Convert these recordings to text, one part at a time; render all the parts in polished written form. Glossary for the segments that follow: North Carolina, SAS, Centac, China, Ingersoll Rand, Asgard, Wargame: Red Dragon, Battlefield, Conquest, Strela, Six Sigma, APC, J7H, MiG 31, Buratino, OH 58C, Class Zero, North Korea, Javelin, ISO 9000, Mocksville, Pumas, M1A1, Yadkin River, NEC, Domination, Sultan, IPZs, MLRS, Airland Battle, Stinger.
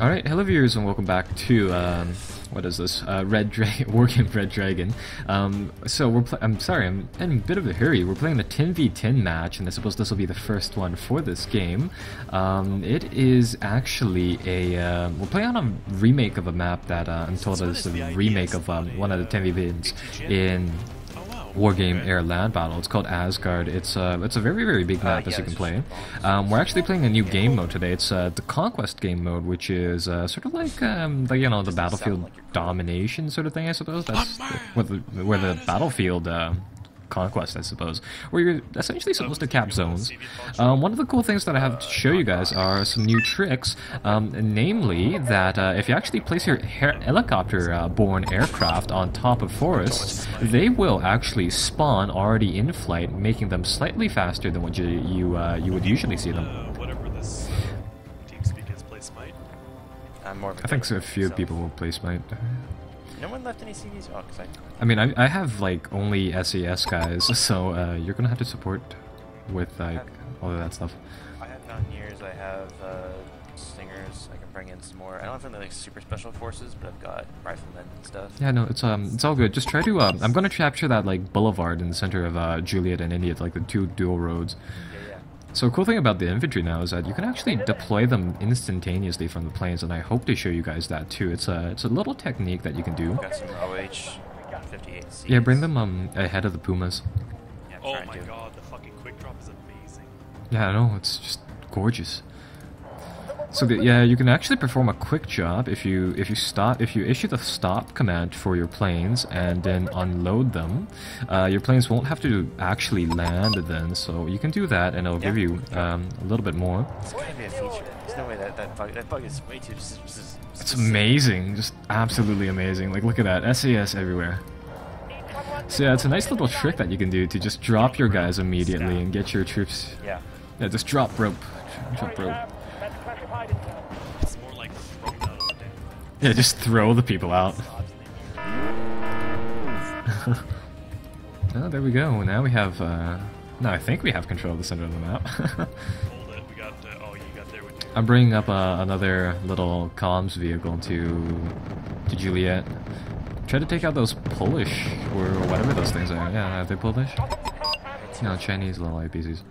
Alright, hello viewers and welcome back to, what is this, Wargame Red Dragon. So I'm in a bit of a hurry. We're playing the 10v10 match, and I suppose this will be the first one for this game. It is actually a, we're playing on a remake of a map that, I'm told is a remake of one of the 10v10s in Wargame Airland Battle. It's called Asgard. It's a very, very big map, as you can play. We're actually playing a new game mode today. It's the Conquest game mode, which is sort of like you know, the Battlefield Domination sort of thing, I suppose. That's where the Battlefield Conquest, I suppose, where you're essentially supposed to cap zones. One of the cool things that I have to show you guys are some new tricks, namely that if you actually place your helicopter-borne aircraft on top of forests, they will actually spawn already in flight, making them slightly faster than what you would usually see them. I think so, a few people will place might. No one left any CDs? Oh, I have like only SAS guys, so you're gonna have to support with like all of that stuff. I have Mountaineers, I have Stingers, I can bring in some more. I don't have any like super special forces, but I've got riflemen and stuff. Yeah, no, it's all good. Just try to I'm gonna capture that like boulevard in the center of Juliet and India, like the two dual roads. Yeah. So a cool thing about the infantry now is that you can actually deploy them instantaneously from the planes, and I hope to show you guys that too. It's a little technique that you can do. Got some OH 58Cs. Yeah, bring them ahead of the Pumas. Yeah, oh my god, the fucking quick drop is amazing. Yeah, I know, it's just gorgeous. So yeah, you can actually perform a quick job if you issue the stop command for your planes and then unload them. Your planes won't have to actually land then, so you can do that, and it'll give you a little bit more. It's gotta be a feature. There's no way that bug is way too. It's amazing, just absolutely amazing. Like look at that, SAS everywhere. So yeah, it's a nice little trick that you can do to just drop your guys immediately and get your troops. Yeah, just drop rope, drop rope. It's more like throwing out of the day. Yeah, just throw the people out. Oh, there we go. Now we have. No, I think we have control of the center of the map. I'm bringing up another little comms vehicle to Juliet. Try to take out those Polish or whatever those things are. Yeah, are they Polish? No, Chinese little IPZs.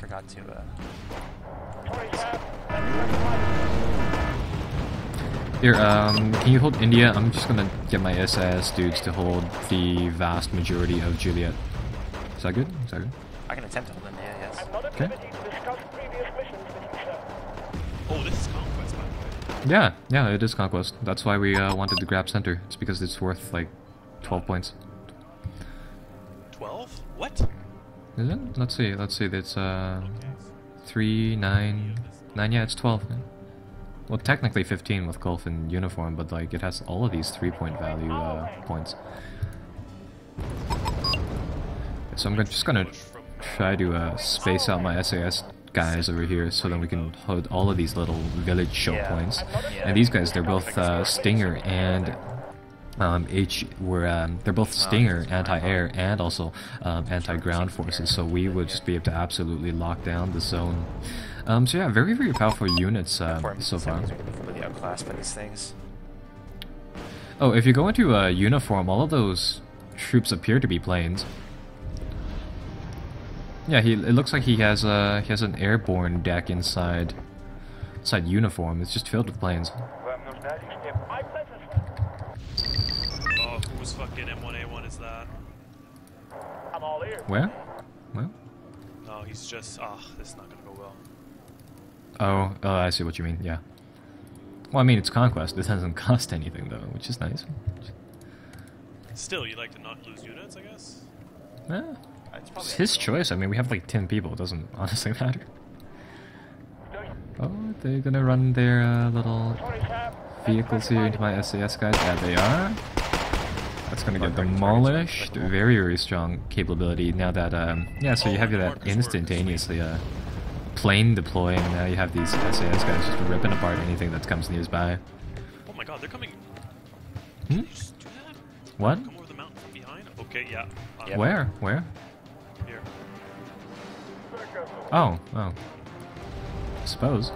Forgot to. Here, can you hold India? I'm just gonna get my SAS dudes to hold the vast majority of Juliet. Is that good? Is that good? I can attempt to hold India, yes. Okay. Oh, this is Conquest, by the way. Yeah, it is Conquest. That's why we wanted to grab center. It's because it's worth, like, 12 points. 12? What? Is it? Let's see, it's, 3, 9, yeah, it's 12. Man. Well, technically 15 with Gulf in uniform, but like it has all of these 3-point value points. So I'm just gonna try to space out my SAS guys over here, so then we can hold all of these little village show points. And these guys, they're both Stinger and they're both Stinger, anti-air, and also anti-ground forces, so we would just be able to absolutely lock down the zone. So yeah, very, very powerful units so far. Oh, if you go into a uniform, all of those troops appear to be planes. Yeah, it looks like he has an airborne deck inside uniform. It's just filled with planes. Whose fucking M1A1 is that? I'm all ears. Where? Well? No, he's just. Ah, this is not gonna go well. Oh, I see what you mean. Yeah. Well, I mean it's Conquest. This doesn't cost anything though, which is nice. Still, you like to not lose units, I guess. Yeah. It's his choice. I mean, we have like 10 people. It doesn't honestly matter. Oh, they're gonna run their little vehicles here into my SAS guys. Yeah, they are. That's gonna get demolished. Very, very strong capability now that yeah. So you have that instantaneously plane deploying. Now you have these SAS guys just ripping apart anything that comes nearby. Oh my god, they're coming! Can you just do that? What? Come over the mountain from behind. Okay, yeah. Where? Here. Oh. I suppose.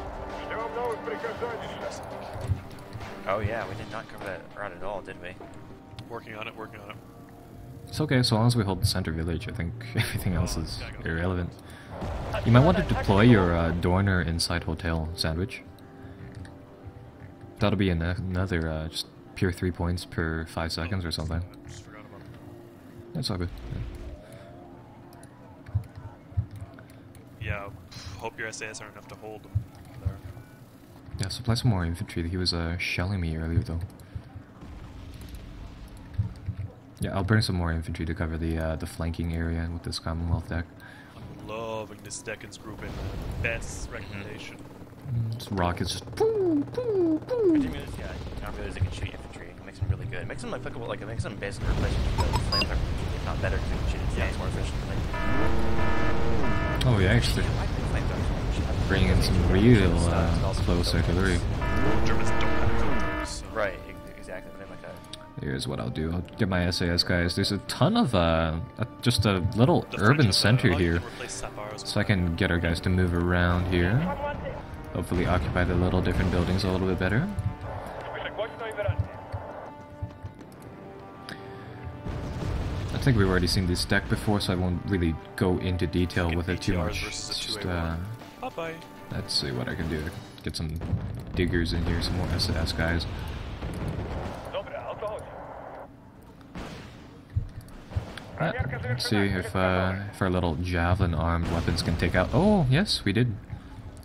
Oh yeah, we did not cover that route at all, did we? Working on it, working on it. It's okay, so long as we hold the center village, I think everything else is irrelevant. You might want to deploy your Dornier inside hotel sandwich. That'll be another just pure 3 points per 5 seconds or something. That's all good. Yeah, hope your SAS aren't enough to hold them there. Yeah, supply some more infantry. He was shelling me earlier though. Yeah, I'll bring some more infantry to cover the flanking area with this Commonwealth deck. I'm loving this deck and grouping. Best recommendation. It's rockets just boom, boom, boom. Yeah, I realize I can shoot infantry. It makes them really good. It makes them applicable, like, it makes them basically replace flames are not better because shoot it. Yeah, it's more efficient. Oh yeah, actually. Bringing in some real close artillery. Germans don't have guns. Right, exactly. Here's what I'll do. I'll get my SAS guys. There's a ton of just a little urban center here, so I can get our guys to move around here. Hopefully, occupy the little different buildings a little bit better. I think we've already seen this deck before, so I won't really go into detail with it too much. Just let's see what I can do. Get some diggers in here, some more SAS guys. Let's see if our little Javelin armed weapons can take out. Oh, yes, we did.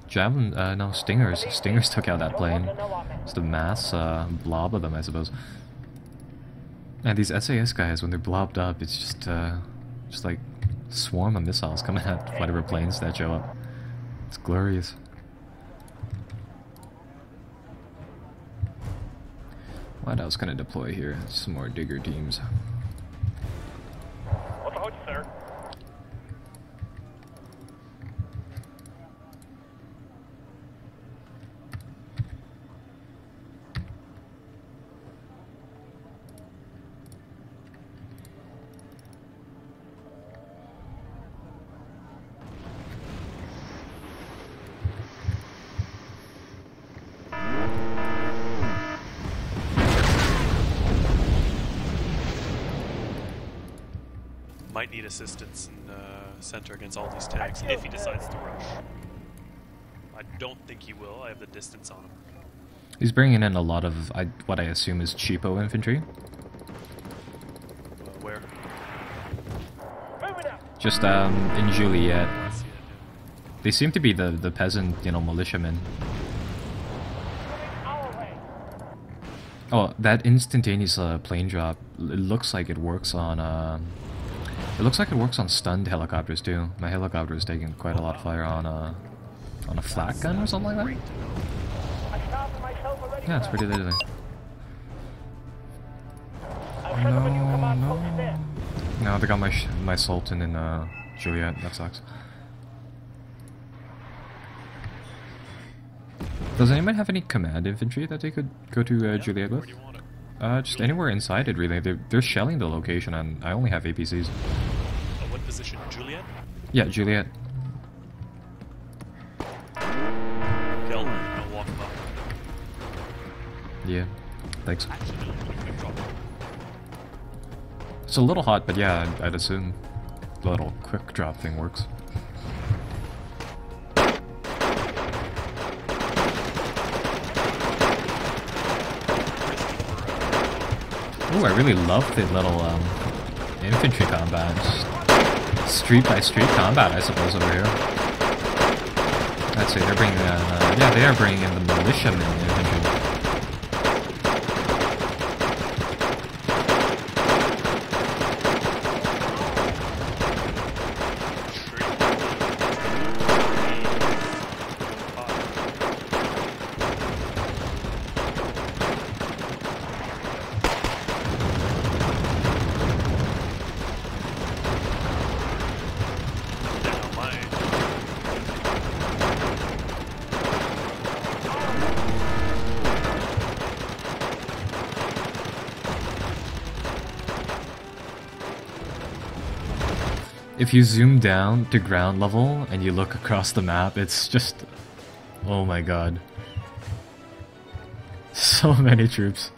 Javelin, no, Stingers. Stingers took out that plane. It's the mass blob of them, I suppose. And these SAS guys, when they're blobbed up, it's just like a swarm of missiles coming at whatever planes that show up. It's glorious. What else can I deploy here? Some more digger teams. Might need assistance in the center against all these tanks if he decides to rush. I don't think he will. I have the distance on him. He's bringing in a lot of what I assume is cheapo infantry. Where? Just in Juliet. They seem to be the peasant, you know, militiamen. Oh, that instantaneous plane drop. It looks like it works on. It looks like it works on stunned helicopters too. My helicopter is taking quite a lot of fire on a flat gun or something like that. Yeah, it's pretty deadly. No, no. No, they got my Sultan in Juliet. That sucks. Does anyone have any command infantry that they could go to Juliet with? Just anywhere inside it, really. They're shelling the location, and I only have APCs. What position? Juliet? Yeah, Juliet. Kill them, and I'll walk up. Yeah, thanks. Actually, it's a little hot, but yeah, I'd assume the little quick drop thing works. Ooh, I really love the little infantry combat. Just street by street combat, I suppose, over here. I'd say they're bringing in, yeah, they are bringing in the militiamen . If you zoom down to ground level and you look across the map, it's just, oh my god. so many troops.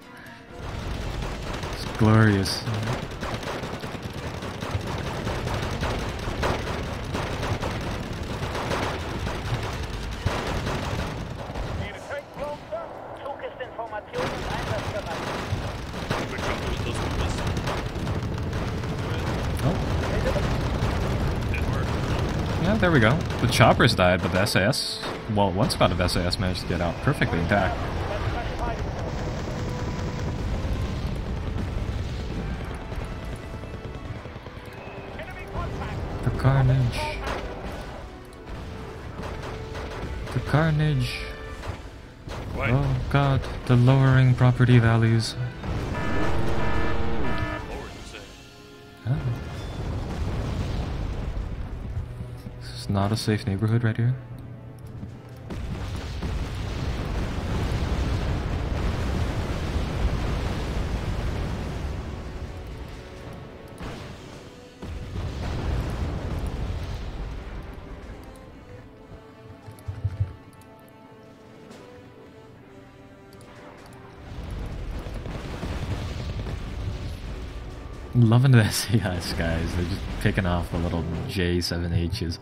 It's glorious. There we go. The choppers died, but the SAS... well, one spot of SAS managed to get out perfectly intact. The carnage. The carnage. What? Oh god, the lowering property values. Not a safe neighborhood right here. I'm loving the SAS guys, they're just picking off the little J7Hs.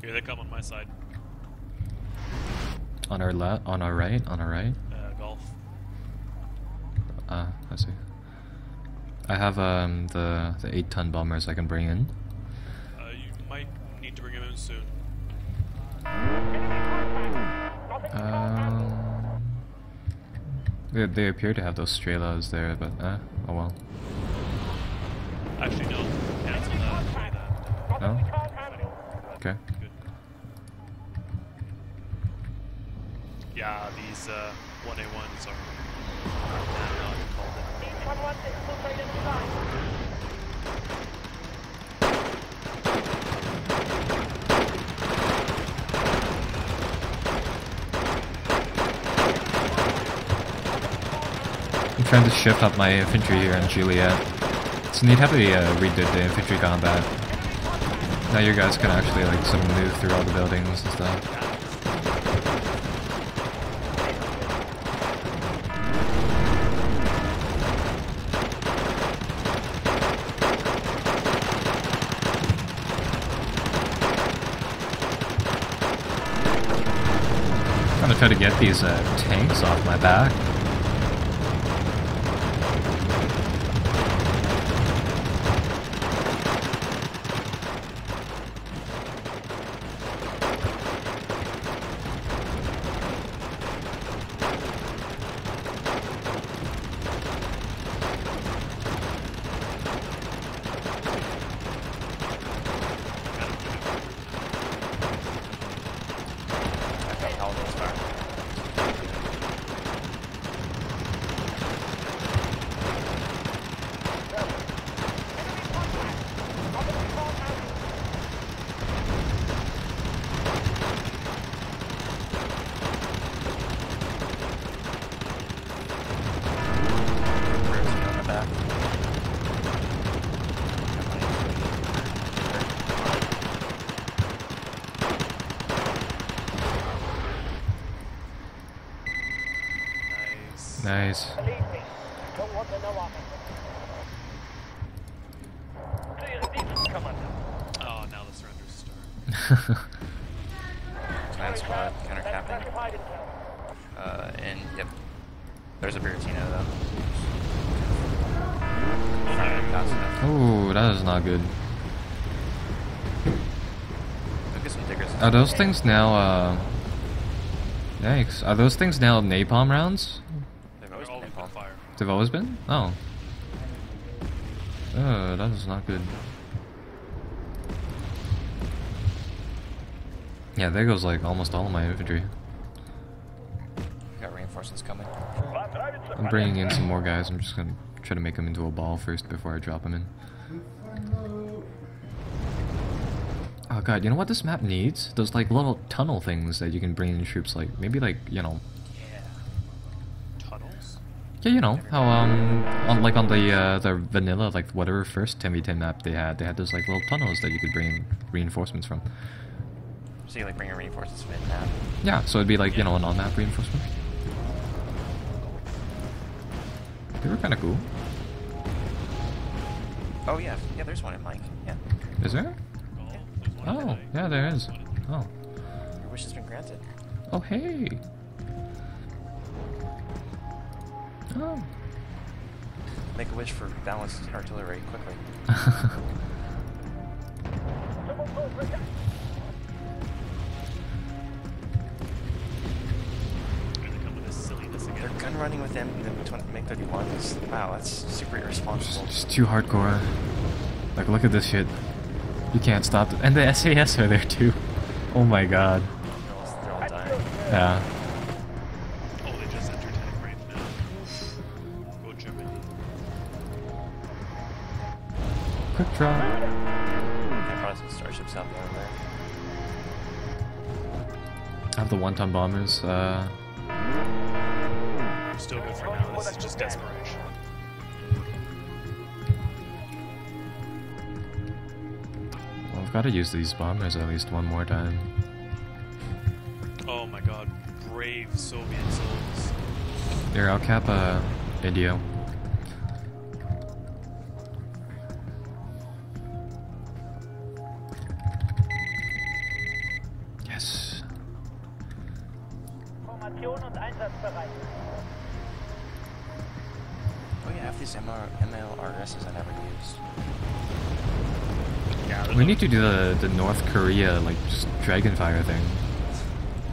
Here they come on my side. On our left, on our right, on our right. Golf. I see. I have the 8-ton bombers I can bring in. You might need to bring them in soon. They appear to have those Strelas there, but oh well. Actually, no. Cancel that. No? Okay. Good. Yeah, these 1A1s are not trying to shift up my infantry here in Juliet. So need to have a redid the infantry combat. Now your guys can actually like sort of move through all the buildings and stuff. I'm gonna try to get these tanks off my back. Nice. Oh, now the surrender starts. Command squad, countercapping. And yep. There's a Buratino though. Oh, that is not good. Look at some diggers. Are those things now, yikes. Are those things now napalm rounds? They've always been? Oh. Oh, that is not good. Yeah, there goes like almost all of my infantry. Got reinforcements coming. I'm bringing in some more guys. I'm just gonna try to make them into a ball first before I drop them in. Oh god, you know what this map needs? Those like little tunnel things that you can bring in troops, like maybe like, you know, Yeah, you know how on the vanilla, like whatever first 10v10 map they had those like little tunnels that you could bring reinforcements from. So you like bring your reinforcements from in map. Yeah, so it'd be like, you know, an on-map reinforcement. They were kind of cool. Oh yeah, yeah. There's one in Mike. Yeah. Is there? Yeah. Oh, yeah, there is. Oh. Your wish has been granted. Oh hey. Oh. Make a wish for balanced artillery quickly. They're gun running with MiG 31s. Wow, that's super irresponsible. It's too hardcore. Like, look at this shit. You can't stop it. And the SAS are there too. Oh my god. They're all dying. Yeah. Quick draw. I brought some starships out down there. I have the one-ton bombers. We're still good for now. This is just desperation. Well, I've got to use these bombers at least one more time. Oh my god, brave Soviet souls. Here, I'll cap a video. Oh yeah, half these MLRSs I never used. Yeah, we need to do the North Korea, like, just Dragonfire thing.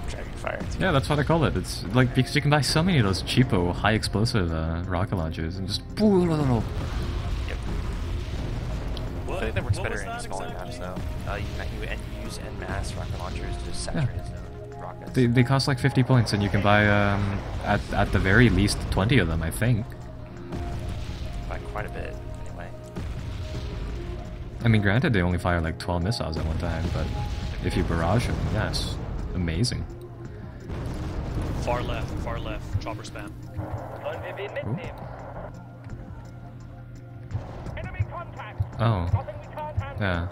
Dragonfire? Yeah, that's what I call it. It's like, because you can buy so many of those cheapo, high explosive rocket launchers and just... Yep. Well, I think that works better in smaller maps, though. You use en masse rocket launchers to saturate it. Yeah. They cost like 50 points, and you can buy, at the very least, 20 of them, I think. Buy quite a bit, anyway. I mean, granted, they only fire like 12 missiles at one time, but if you barrage them, yes. Amazing. Far left, chopper spam. Enemy contact. Oh. Yeah.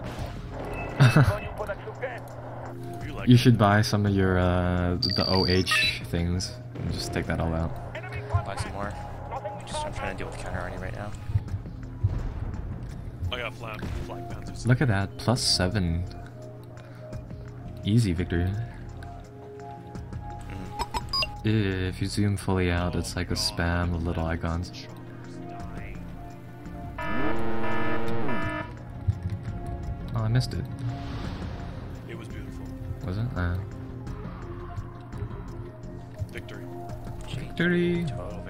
You should buy some of your, the OH things and just take that all out. Buy some more. I'm trying to deal with counter-arty right now. I got flag bouncers. Look at that, +7. Easy victory. If you zoom fully out, it's like a spam of little icons. Oh, I missed it. Was it? Victory. Victory.